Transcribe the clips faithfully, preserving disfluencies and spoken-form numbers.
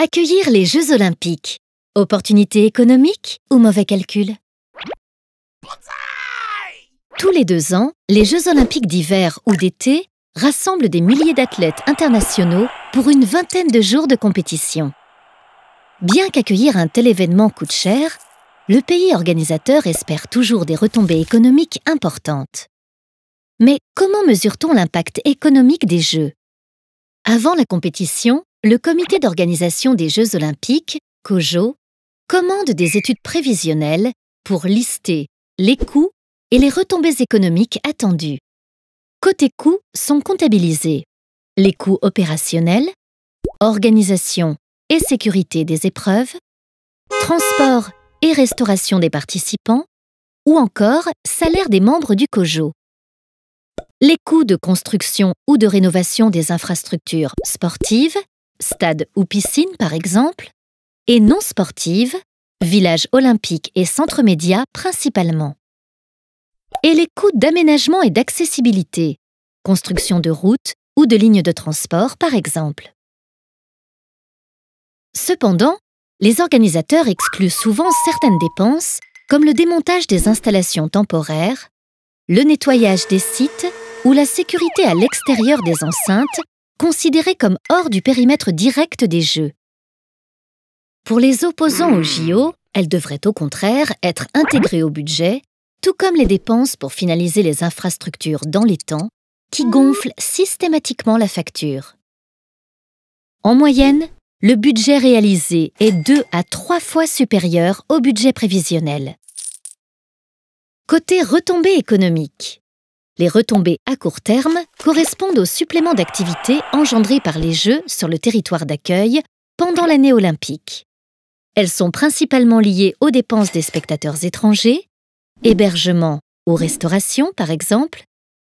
Accueillir les Jeux Olympiques. Opportunité économique ou mauvais calcul? Tous les deux ans, les Jeux Olympiques d'hiver ou d'été rassemblent des milliers d'athlètes internationaux pour une vingtaine de jours de compétition. Bien qu'accueillir un tel événement coûte cher, le pays organisateur espère toujours des retombées économiques importantes. Mais comment mesure-t-on l'impact économique des Jeux? Avant la compétition, le comité d'organisation des Jeux Olympiques, C O J O, commande des études prévisionnelles pour lister les coûts et les retombées économiques attendues. Côté coûts sont comptabilisés les coûts opérationnels, organisation et sécurité des épreuves, transport et restauration des participants, ou encore salaire des membres du C O J O. Les coûts de construction ou de rénovation des infrastructures sportives, stades ou piscines par exemple, et non sportives, villages olympiques et centres médias principalement. Et les coûts d'aménagement et d'accessibilité, construction de routes ou de lignes de transport par exemple. Cependant, les organisateurs excluent souvent certaines dépenses, comme le démontage des installations temporaires, le nettoyage des sites ou la sécurité à l'extérieur des enceintes, considérés comme hors du périmètre direct des Jeux. Pour les opposants aux J O, elles devraient au contraire être intégrées au budget, tout comme les dépenses pour finaliser les infrastructures dans les temps, qui gonflent systématiquement la facture. En moyenne, le budget réalisé est deux à trois fois supérieur au budget prévisionnel. Côté retombées économiques. Les retombées à court terme correspondent aux suppléments d'activités engendrés par les Jeux sur le territoire d'accueil pendant l'année olympique. Elles sont principalement liées aux dépenses des spectateurs étrangers, hébergement ou restauration par exemple,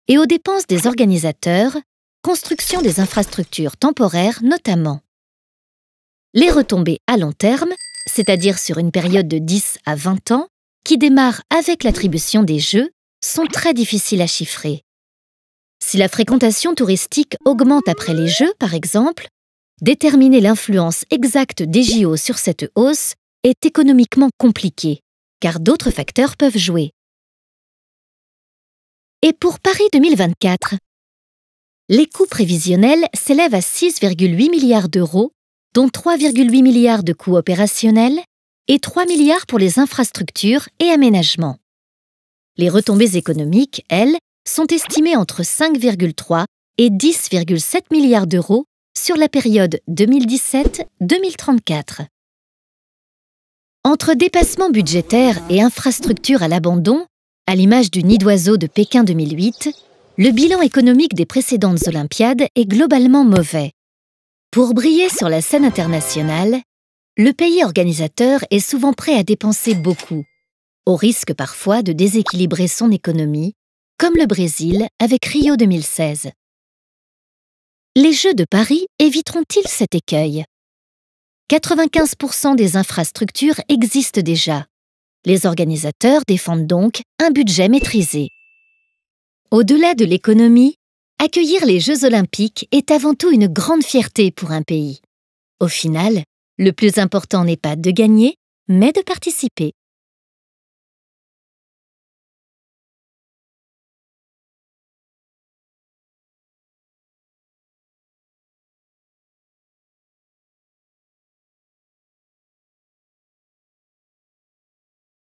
et aux dépenses des organisateurs, construction des infrastructures temporaires notamment. Les retombées à long terme, c'est-à-dire sur une période de dix à vingt ans, qui démarre avec l'attribution des Jeux, sont très difficiles à chiffrer. Si la fréquentation touristique augmente après les Jeux, par exemple, déterminer l'influence exacte des J O sur cette hausse est économiquement compliqué, car d'autres facteurs peuvent jouer. Et pour Paris deux mille vingt-quatre, les coûts prévisionnels s'élèvent à six virgule huit milliards d'euros, dont trois virgule huit milliards de coûts opérationnels et trois milliards pour les infrastructures et aménagements. Les retombées économiques, elles, sont estimées entre cinq virgule trois et dix virgule sept milliards d'euros sur la période deux mille dix-sept à deux mille trente-quatre. Entre dépassement budgétaire et infrastructures à l'abandon, à l'image du nid d'oiseau de Pékin deux mille huit, le bilan économique des précédentes Olympiades est globalement mauvais. Pour briller sur la scène internationale, le pays organisateur est souvent prêt à dépenser beaucoup, au risque parfois de déséquilibrer son économie, comme le Brésil avec Rio deux mille seize. Les Jeux de Paris éviteront-ils cet écueil? quatre-vingt-quinze pour cent des infrastructures existent déjà. Les organisateurs défendent donc un budget maîtrisé. Au-delà de l'économie, accueillir les Jeux Olympiques est avant tout une grande fierté pour un pays. Au final, le plus important n'est pas de gagner, mais de participer.